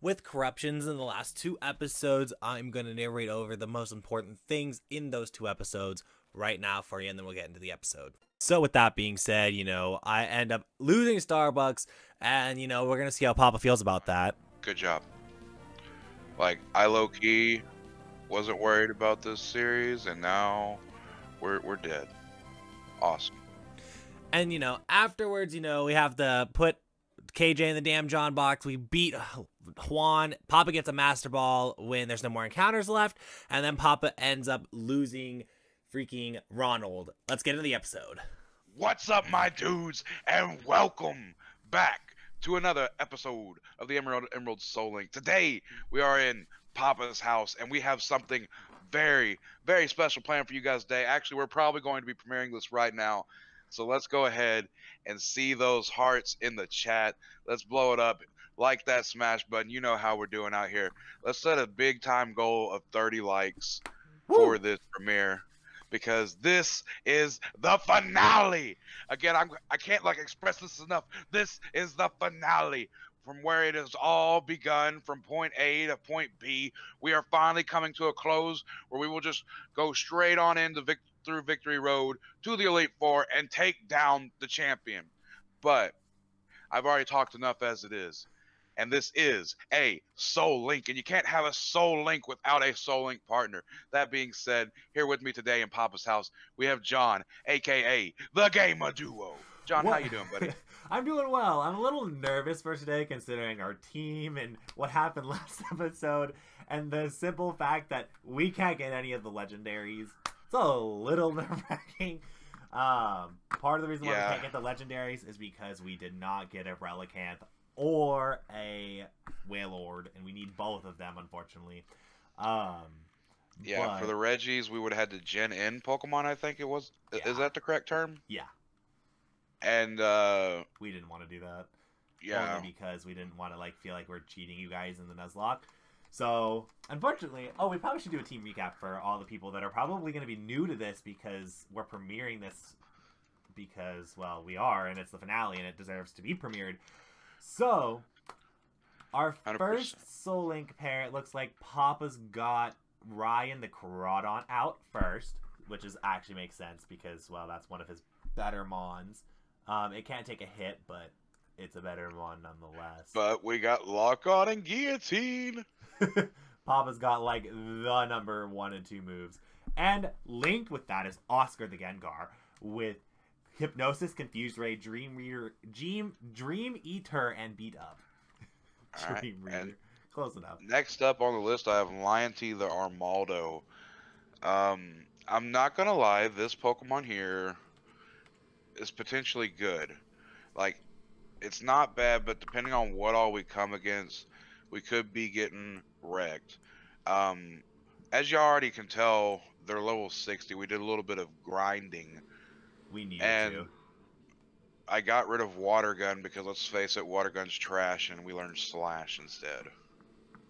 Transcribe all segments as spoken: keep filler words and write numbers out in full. with corruptions in the last two episodes. I'm going to narrate over the most important things in those two episodes right now for you, and then we'll get into the episode. So with that being said, you know, I end up losing Starbucks, and, you know, we're going to see how Papa feels about that. Good job. Like, I low-key wasn't worried about this series, and now we're, we're dead. Awesome. And, you know, afterwards, you know, we have to put K J in the damn John box. We beat Juan. Papa gets a Master Ball when there's no more encounters left. And then Papa ends up losing freaking Ronald. Let's get into the episode. What's up, my dudes? And welcome back to another episode of the Emerald Emerald Soul Link. Today, we are in Papa's house, and we have something very, very special planned for you guys today. Actually, we're probably going to be premiering this right now. So let's go ahead and see those hearts in the chat. Let's blow it up. Like that smash button. You know how we're doing out here. Let's set a big time goal of thirty likes Woo. for this premiere, because this is the finale. Again, I'm, I can't like express this enough. This is the finale. From where it has all begun, from point A to point B, we are finally coming to a close where we will just go straight on into victory. Through Victory Road to the Elite Four and take down the champion. But I've already talked enough as it is, and this is a Soul Link, and you can't have a Soul Link without a Soul Link partner. That being said, here with me today in Papa's house, we have John, aka the Gamer Duo. John, what? How you doing, buddy? I'm doing well. I'm a little nervous for today, considering our team and what happened last episode, and the simple fact that we can't get any of the legendaries. It's a little nerve-wracking. Um, part of the reason why yeah. we can't get the legendaries is because we did not get a Relicanth or a Wailord, and we need both of them, unfortunately. Um, yeah, but for the Regis, we would have had to Gen N Pokemon, I think it was. Yeah. Is that the correct term? Yeah. And uh, we didn't want to do that. Yeah. Only because we didn't want to like feel like we're cheating you guys in the Nuzlocke. So, unfortunately, oh, we probably should do a team recap for all the people that are probably going to be new to this, because we're premiering this because, well, we are, and it's the finale, and it deserves to be premiered. So, our one hundred percent first Soul Link pair, it looks like Papa's got Ryan the Crawdaunt out first, which is actually makes sense because, well, that's one of his better mons. Um, it can't take a hit, but it's a better one nonetheless. But we got Lock On and Guillotine. Papa's got like the number one and two moves, and linked with that is Oscar the Gengar with Hypnosis, Confused Ray, Dream Reader, Dream Dream Eater, and Beat Up. Dream right, Reader, close enough. Next up on the list, I have Lion T the Armaldo. Um, I'm not gonna lie, this Pokemon here is potentially good. Like, it's not bad, but depending on what all we come against, we could be getting wrecked. Um, as you already can tell, they're level sixty. We did a little bit of grinding. We needed and to. I got rid of Water Gun because, let's face it, Water Gun's trash, and we learned Slash instead.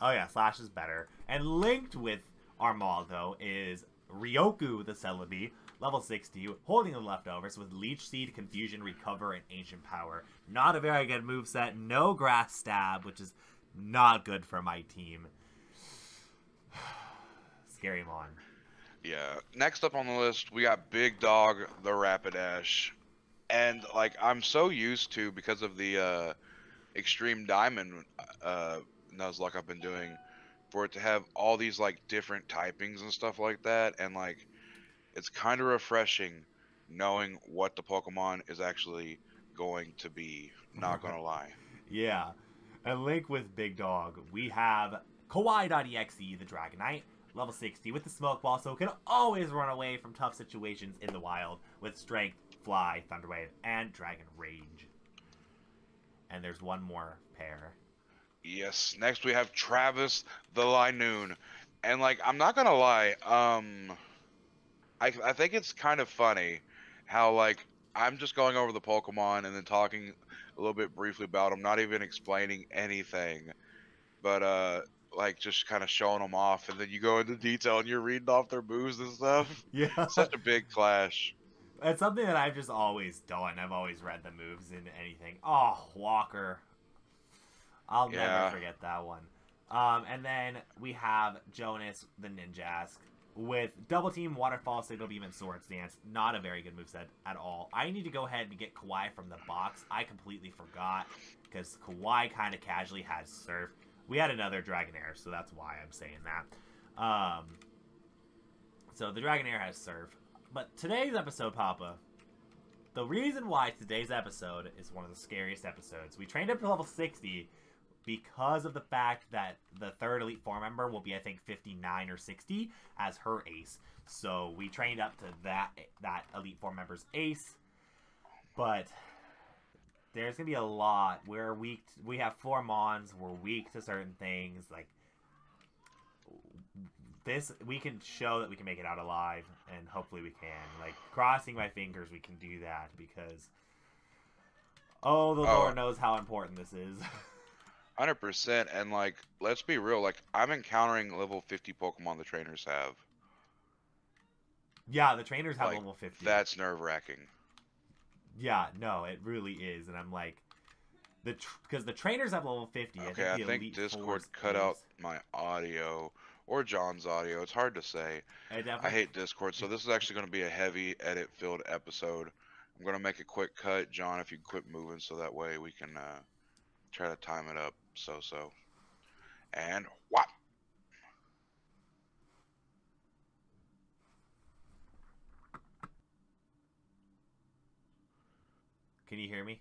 Oh yeah, Slash is better. And linked with Armaldo is Ryoku the Celebi, level sixty, holding the leftovers with Leech Seed, Confusion, Recover, and Ancient Power. Not a very good moveset. No Grass Stab, which is not good for my team. Scary mon. Yeah. Next up on the list, we got Big Dog, the Rapidash. And, like, I'm so used to, because of the uh, Extreme Diamond uh, Nuzlocke I've been doing, for it to have all these, like, different typings and stuff like that. And, like, it's kind of refreshing knowing what the Pokemon is actually going to be. Not gonna lie. Yeah. And link with Big Dog, we have Kawaii.exe, the Dragonite, level sixty, with the Smoke Ball, so it can always run away from tough situations in the wild with Strength, Fly, Thunderwave, and Dragon Rage. And there's one more pair. Yes, next we have Travis, the Linoon. And, like, I'm not gonna lie, um, I, I think it's kind of funny how, like, I'm just going over the Pokemon and then talking a little bit briefly about them, not even explaining anything, but uh, like just kind of showing them off, and then you go into detail and you're reading off their moves and stuff. Yeah, such a big clash. It's something that I've just always done. I've always read the moves in anything. Oh, Walker, I'll yeah. never forget that one. Um, and then we have Jonas the Ninjask with Double Team, Waterfall, Signal Beam, and Swords Dance. Not a very good moveset at all. I need to go ahead and get Kawaii from the box. I completely forgot because Kawaii kind of casually has Surf. We had another Dragonair, so that's why I'm saying that. Um, so the Dragonair has Surf. But today's episode, Papa, the reason why today's episode is one of the scariest episodes. We trained up to level sixty because of the fact that the third Elite Four member will be, I think, fifty-nine or sixty as her ace. So we trained up to that, that Elite Four member's ace. But there's going to be a lot. We're weak. To, we have four Mons. We're weak to certain things. Like, this, we can show that we can make it out alive. And hopefully we can. Like, crossing my fingers, we can do that. Because, oh, the oh. Lord knows how important this is. one hundred percent. And, like, let's be real. Like, I'm encountering level fifty Pokemon the trainers have. Yeah, the trainers have like, level fifty. That's nerve-wracking. Yeah, no, it really is, and I'm like, the because the trainers have level fifty. Okay, I think, I think Discord cut out my audio or John's audio. It's hard to say. I, I hate Discord, so this is actually going to be a heavy edit-filled episode. I'm going to make a quick cut, John. If you quit moving, so that way we can uh, try to time it up. So so, and what? Can you hear me?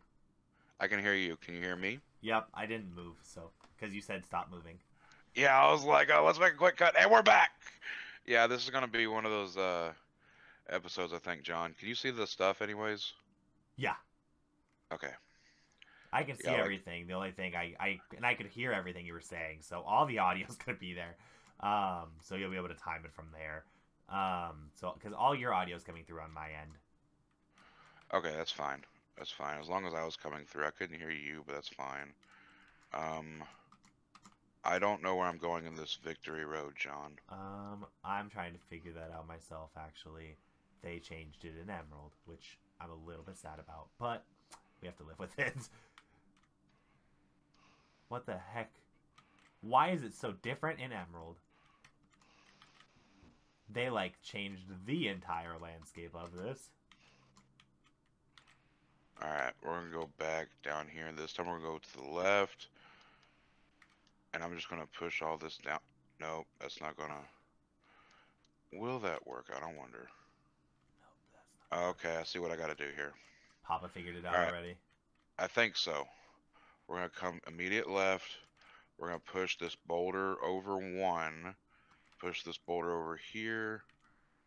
I can hear you. Can you hear me? Yep, I didn't move, so because you said stop moving. Yeah, I was like, oh, let's make a quick cut, and we're back! Yeah, this is going to be one of those uh, episodes, I think, John. Can you see the stuff anyways? Yeah. Okay. I can see yeah, like... everything. The only thing I, I... And I could hear everything you were saying, so all the audio's going to be there. Um, so you'll be able to time it from there. Um, so because all your audio's coming through on my end. Okay, that's fine. That's fine. As long as I was coming through, I couldn't hear you, but that's fine. Um, I don't know where I'm going in this victory road, John. Um, I'm trying to figure that out myself, actually. They changed it in Emerald, which I'm a little bit sad about, but we have to live with it. What the heck? Why is it so different in Emerald? They, like, changed the entire landscape of this. Alright, we're going to go back down here. This time we're going to go to the left. And I'm just going to push all this down. Nope, that's not going to... Will that work? I don't wonder. Nope, that's not okay, working. I see what I got to do here. Papa figured it out right. already. I think so. We're going to come immediate left. We're going to push this boulder over one. Push this boulder over here.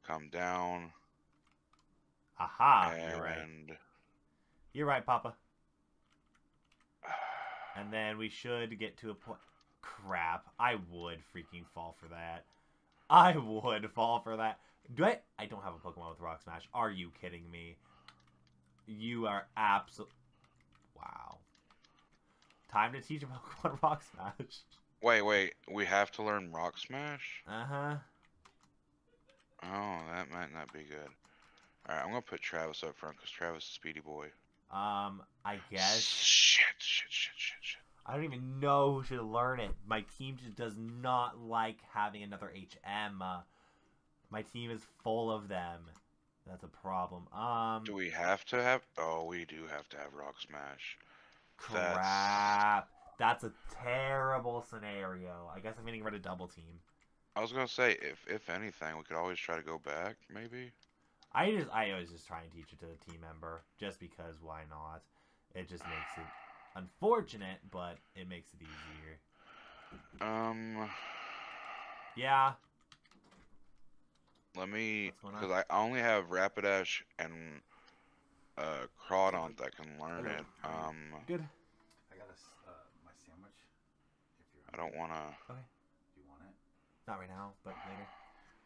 Come down. Aha, and... you're right. You're right, Papa. And then we should get to a point... Crap. I would freaking fall for that. I would fall for that. Do I... I don't have a Pokemon with Rock Smash. Are you kidding me? You are absolute... Wow. Time to teach a Pokemon Rock Smash. Wait, wait. We have to learn Rock Smash? Uh-huh. Oh, that might not be good. Alright, I'm going to put Travis up front because Travis is a speedy boy. Um, I guess. Shit, shit, shit, shit, shit. I don't even know who should learn it. My team just does not like having another H M. Uh, my team is full of them. That's a problem. Um. Do we have to have? Oh, we do have to have Rock Smash. Crap. That's, That's a terrible scenario. I guess I'm getting rid of Double Team. I was going to say, if if anything, we could always try to go back, maybe. I just, I always just try and teach it to the team member, just because why not? It just makes it unfortunate, but it makes it easier. Um. Yeah. Let me, because I only have Rapidash and uh, Crawdaunt that can learn okay. it. Um. Good. I got a, uh, my sandwich. If you're I don't want to. Okay. Do you want it? Not right now, but later.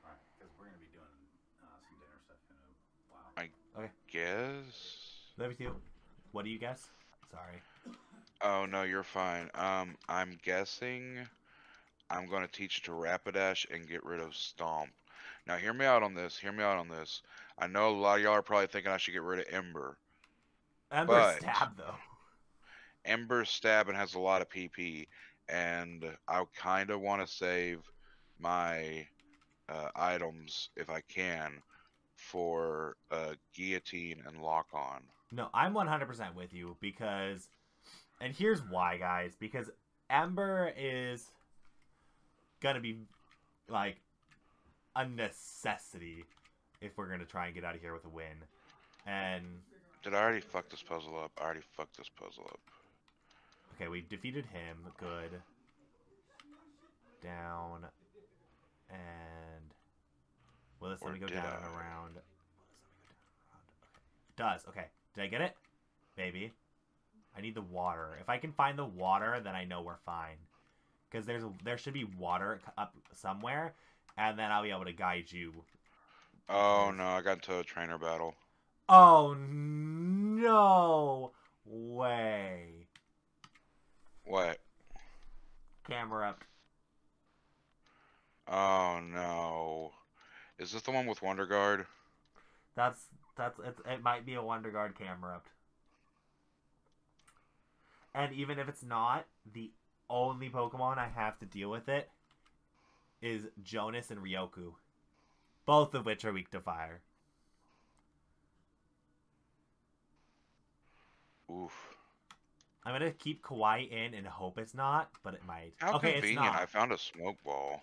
All right, because we're gonna be doing. Some dinner stuff in a while. I okay. guess. Let me see. What do you guess? Sorry. Oh no, you're fine. Um, I'm guessing I'm gonna teach to Rapidash and get rid of Stomp. Now, hear me out on this. Hear me out on this. I know a lot of y'all are probably thinking I should get rid of Ember. Ember stab though. Ember stab and has a lot of P P. and I kind of want to save my uh, items, if I can, for uh, Guillotine and Lock-On. No, I'm one hundred percent with you, because... And here's why, guys. Because Ember is going to be, like, a necessity if we're going to try and get out of here with a win. And... Did I already fuck this puzzle up? I already fucked this puzzle up. Okay, we defeated him. Good. Down. And... Will this let me go down and around? Does. Okay. Did I get it? Maybe. I need the water. If I can find the water, then I know we're fine. Because there's a, there should be water up somewhere, and then I'll be able to guide you. Oh, no. I got into a trainer battle. Oh, no way. What? Camera up. Oh, no. Is this the one with Wonder Guard? That's... That's it, it might be a Wonder Guard Camerupt. And even if it's not, the only Pokemon I have to deal with it is Jonas and Ryoku. Both of which are weak to fire. Oof. I'm going to keep Kawaii in and hope it's not, but it might. How okay, convenient. It's not. I found a Smoke Ball.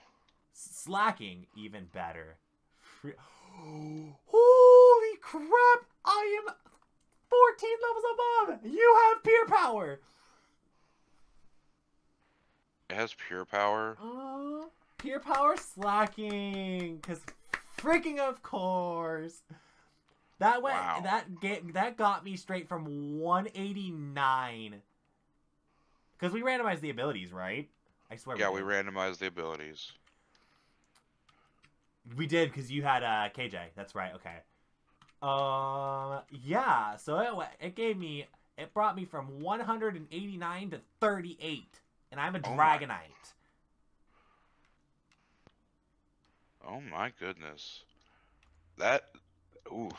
Slaking, even better. Free Holy crap! I am fourteen levels above! You have Pure Power! It has Pure Power? Uh, Pure Power Slaking! Because freaking of course! That went, wow. that, get, that got me straight from one eighty-nine. Because we randomized the abilities, right? I swear yeah, we, we randomized the abilities. We did, because you had uh, K J. That's right, okay. Uh, yeah, so it, it gave me, it brought me from one eighty-nine to thirty-eight, and I'm a oh Dragonite. My. Oh my goodness. That, oof.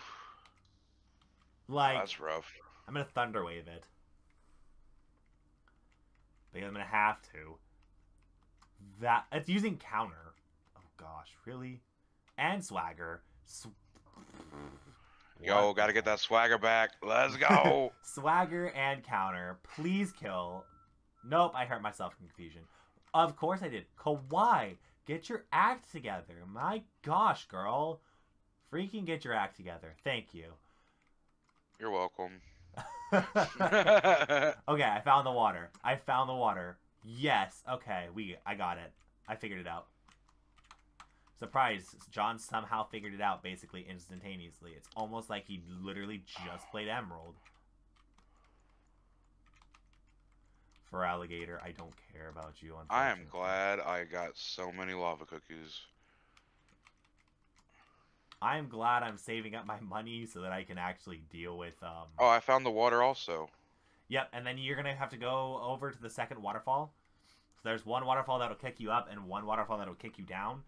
Like, that's rough. I'm going to Thunder Wave it. Because I'm going to have to. That, it's using Counter. Oh gosh, really? And Swagger. Sw Yo, what? Gotta get that swagger back. Let's go. Swagger and Counter. Please kill. Nope, I hurt myself in confusion. Of course I did. Kawaii, get your act together. My gosh, girl. Freaking get your act together. Thank you. You're welcome. Okay, I found the water. I found the water. Yes. Okay, we. I got it. I figured it out. Surprise, John somehow figured it out basically instantaneously. It's almost like he literally just played Emerald. For Alligator, I don't care about you. I am glad I got so many lava cookies. I am glad I'm saving up my money so that I can actually deal with... Um... Oh, I found the water also. Yep, and then you're going to have to go over to the second waterfall. So there's one waterfall that'll kick you up and one waterfall that'll kick you down.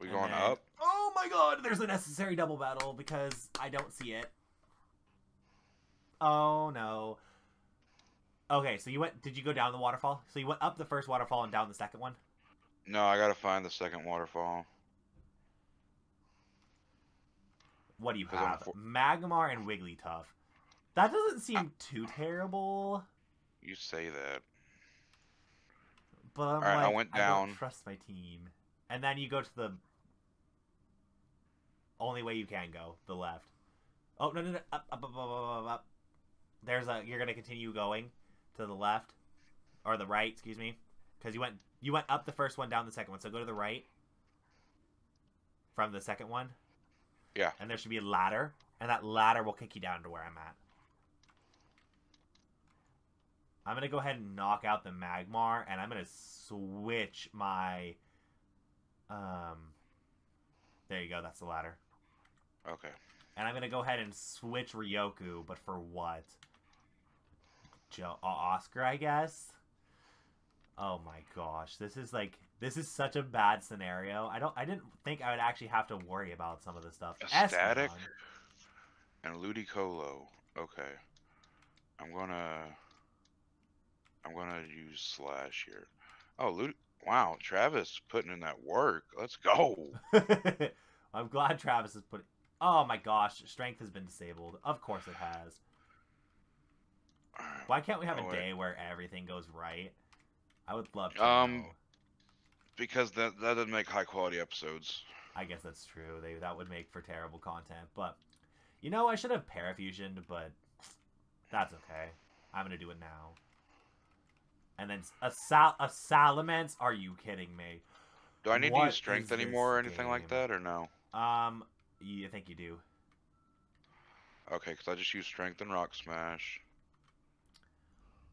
We going then, up? Oh my god, there's a necessary double battle because I don't see it. Oh no. Okay, so you went, did you go down the waterfall? So you went up the first waterfall and down the second one? No, I gotta find the second waterfall. What do you have? Magmar and Wigglytuff. That doesn't seem I, too terrible. You say that. But I'm All right, like, I went down. I don't trust my team. And then you go to the only way you can go, the left. Oh, no, no, no. Up, up, up, up, up, up. There's a, you're going to continue going to the left, or the right, excuse me. Because you went, you went up the first one, down the second one. So go to the right from the second one. Yeah. And there should be a ladder, and that ladder will kick you down to where I'm at. I'm going to go ahead and knock out the Magmar, and I'm going to switch my... Um, there you go. That's the ladder. Okay. And I'm going to go ahead and switch Ryoku, but for what? Jo- Oscar, I guess? Oh my gosh. This is like, this is such a bad scenario. I don't, I didn't think I would actually have to worry about some of this stuff. Static and Ludicolo. Okay. I'm going to I'm going to use Slash here. Oh, Lud wow, Travis putting in that work. Let's go. I'm glad Travis is putting... Oh, my gosh. Strength has been disabled. Of course it has. Why can't we have oh, a day wait. where everything goes right? I would love to um, know. Because that, that doesn't make high-quality episodes. I guess that's true. They, that would make for terrible content. But, you know, I should have parafusioned, but that's okay. I'm going to do it now. And then a, sal a Salamence? Are you kidding me? Do I need what to use Strength anymore or anything game? like that, or no? Um, yeah, I think you do. Okay, because I just used Strength and Rock Smash.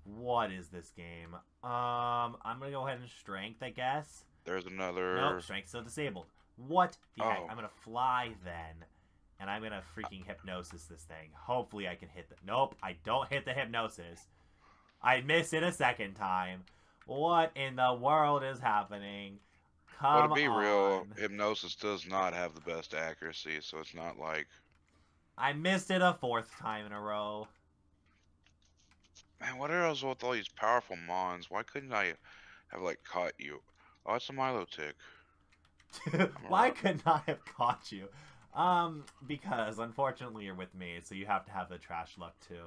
What is this game? Um, I'm going to go ahead and Strength, I guess. There's another... Nope, Strength's still disabled. What the oh. heck? I'm going to Fly then, and I'm going to freaking Hypnosis this thing. Hopefully I can hit the... Nope, I don't hit the Hypnosis. I miss it a second time. What in the world is happening? Come well, to be on. real, Hypnosis does not have the best accuracy, so it's not like... I missed it a fourth time in a row. Man, what else with all these powerful mons? Why couldn't I have, like, caught you? Oh, it's a Milo tick. Why couldn't I have caught you? Um, because, unfortunately, you're with me, so you have to have the trash luck, too.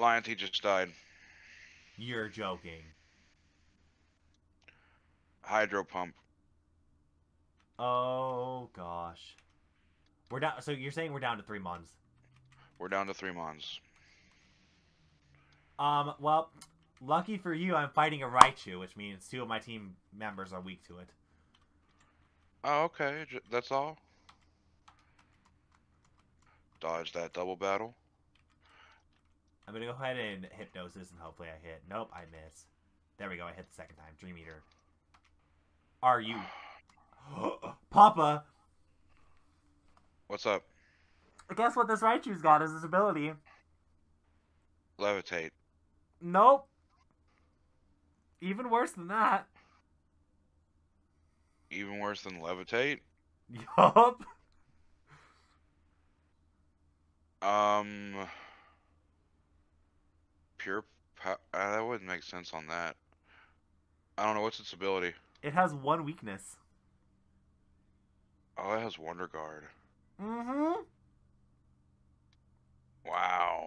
Lion T just died. You're joking. Hydro Pump. Oh, gosh. We're down. So you're saying we're down to three mons? We're down to three mons. Um, well, lucky for you, I'm fighting a Raichu, which means two of my team members are weak to it. Oh, okay. That's all. Dodge that double battle. I'm going to go ahead and Hypnosis, and hopefully I hit. Nope, I miss. There we go. I hit the second time. Dream Eater. Are you... Papa! What's up? Guess what this Raichu's got is his ability. Levitate. Nope. Even worse than that. Even worse than Levitate? Yup. Um... Pure Power... Uh, that wouldn't make sense on that. I don't know. What's its ability? It has one weakness. Oh, it has Wonder Guard. Mm-hmm. Wow.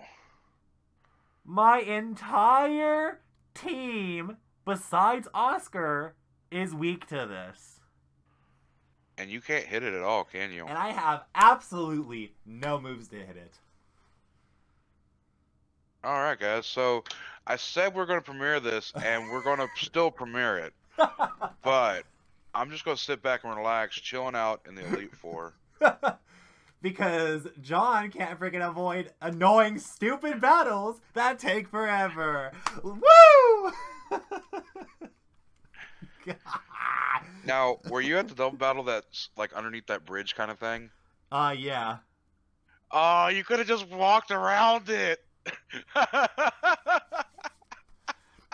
My entire team, besides Oscar, is weak to this. And you can't hit it at all, can you? And I have absolutely no moves to hit it. All right, guys. So I said we're going to premiere this, and we're going to still premiere it. But I'm just going to sit back and relax, chilling out in the Elite Four. Because John can't freaking avoid annoying, stupid battles that take forever. Woo! Now, were you at the double battle that's like underneath that bridge kind of thing? Uh, yeah. Oh, you could have just walked around it.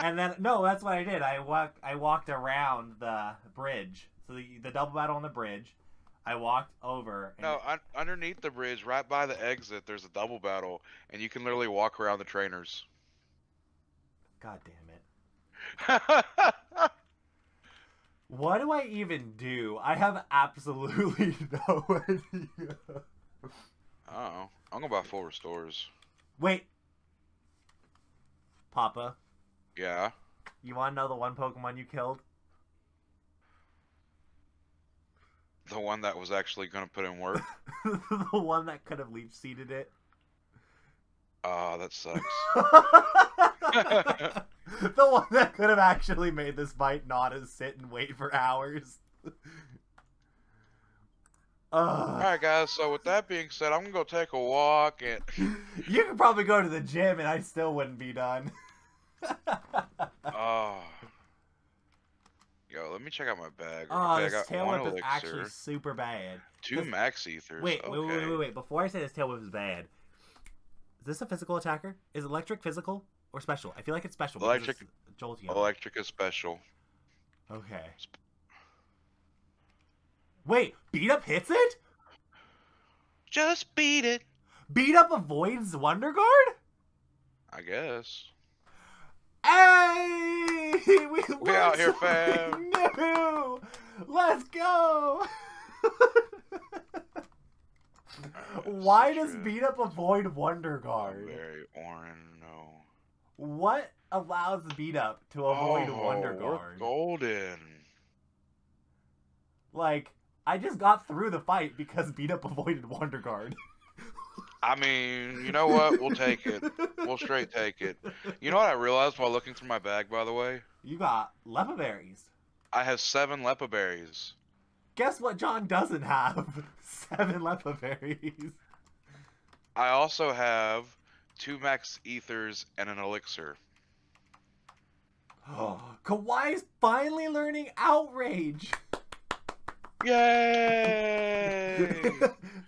And then no, that's what I did. I walked. I walked around the bridge. So the the double battle on the bridge. I walked over. And no, un underneath the bridge, right by the exit, there's a double battle, and you can literally walk around the trainers. God damn it! What do I even do? I have absolutely no idea. Uh-oh. I'm gonna buy full restores. Wait. Papa. Yeah. You want to know the one Pokemon you killed? The one that was actually going to put in work? The one that could have leaf seeded it? Ah, uh, that sucks. The one that could have actually made this fight not as sit and wait for hours. Ugh. All right, guys. So with that being said, I'm gonna go take a walk, and you could probably go to the gym, and I still wouldn't be done. Oh, yo, let me check out my bag. Oh, okay, this tail whip is actually super bad. Two max ethers. Wait, okay. wait, wait, wait, wait! Before I say this tail whip is bad, is this a physical attacker? Is electric physical or special? I feel like it's special. Electric, jolting. Electric is special. Okay. Sp Wait, Beat Up hits it? Just beat it. Beat Up avoids Wonder Guard? I guess. Hey! We, we out here, fam. New. Let's go. Why does Beat Up avoid Wonder Guard? Very orange, no. What allows Beat Up to avoid oh, Wonder Guard? We're golden. Like, I just got through the fight because Beat Up avoided Wonder Guard. I mean, you know what? We'll take it. We'll straight take it. You know what I realized while looking through my bag, by the way? You got Lepaberries. I have seven Lepaberries. Guess what John doesn't have? Seven Lepaberries. I also have two Max Ethers and an Elixir. Oh, Kawhi's finally learning Outrage! Yay!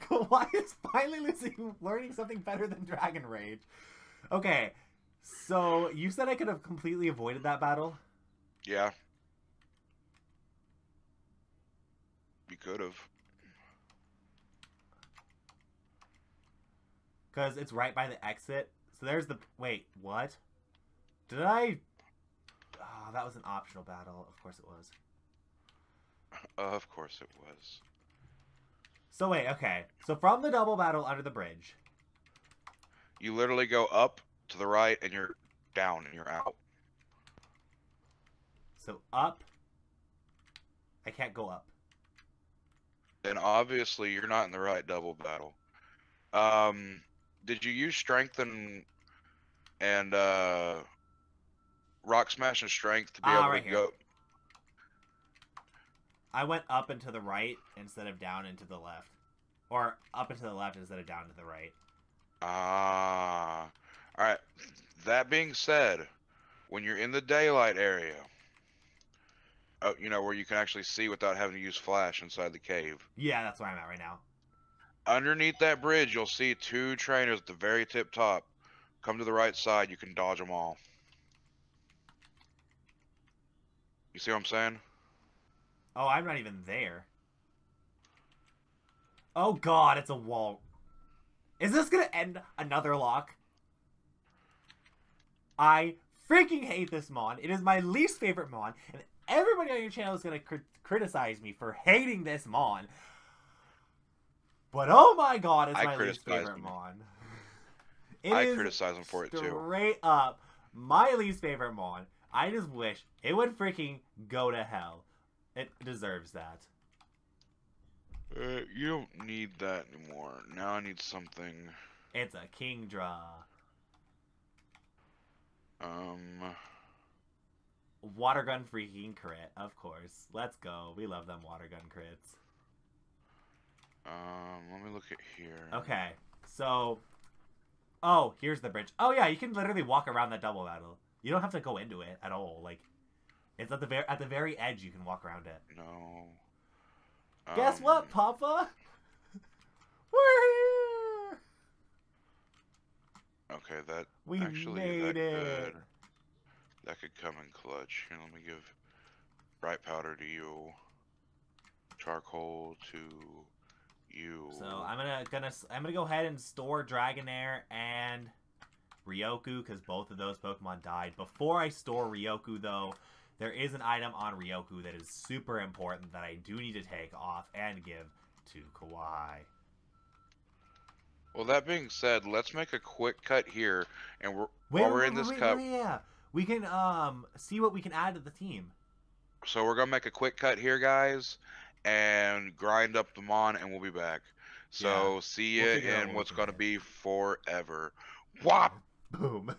Kawhi is finally losing, learning something better than Dragon Rage. Okay, so you said I could have completely avoided that battle? Yeah. You could have. Because it's right by the exit. So there's the... Wait, what? Did I... Oh, that was an optional battle. Of course it was. Of course it was. So wait, okay. So from the double battle under the bridge. You literally go up to the right and you're down and you're out. So up. I can't go up. Then obviously you're not in the right double battle. Um, did you use Strength and, and uh, Rock Smash and Strength to be ah, able right to here. go... I went up and to the right instead of down and to the left. Or up and to the left instead of down to the right. Ah. Uh, Alright. That being said, when you're in the daylight area, oh, you know, where you can actually see without having to use flash inside the cave. Yeah, that's where I'm at right now. Underneath that bridge, you'll see two trainers at the very tip top. Come to the right side, you can dodge them all. You see what I'm saying? Oh, I'm not even there. Oh god, it's a wall. Is this gonna end another lock? I freaking hate this mod. It is my least favorite mod, and everybody on your channel is gonna cr criticize me for hating this mod. But oh my god, it's I my least favorite him. mod. It I criticize him for it too. Straight up, my least favorite mod. I just wish it would freaking go to hell. It deserves that. Uh, you don't need that anymore. Now I need something. It's a king draw. Um. Water gun freaking crit, of course. Let's go. We love them water gun crits. Um, let me look at here. Okay, so. Oh, here's the bridge. Oh yeah, you can literally walk around that double battle. You don't have to go into it at all. Like. It's at the very at the very edge. You can walk around it. No. Um, Guess what, Papa? We're here. Okay, that we actually made that it. could that could come in clutch. Here, let me give bright powder to you, charcoal to you. So I'm gonna gonna I'm gonna go ahead and store Dragonair and Ryoku because both of those Pokemon died. Before I store Ryoku though. There is an item on Ryoku that is super important that I do need to take off and give to Kawaii. Well, that being said, let's make a quick cut here, and we're, wait, while we're wait, in this wait, cup... Wait, yeah, we can um see what we can add to the team. So we're going to make a quick cut here, guys, and grind up the Mon, and we'll be back. So yeah, see you we'll in what's going to be forever. Whop! Boom.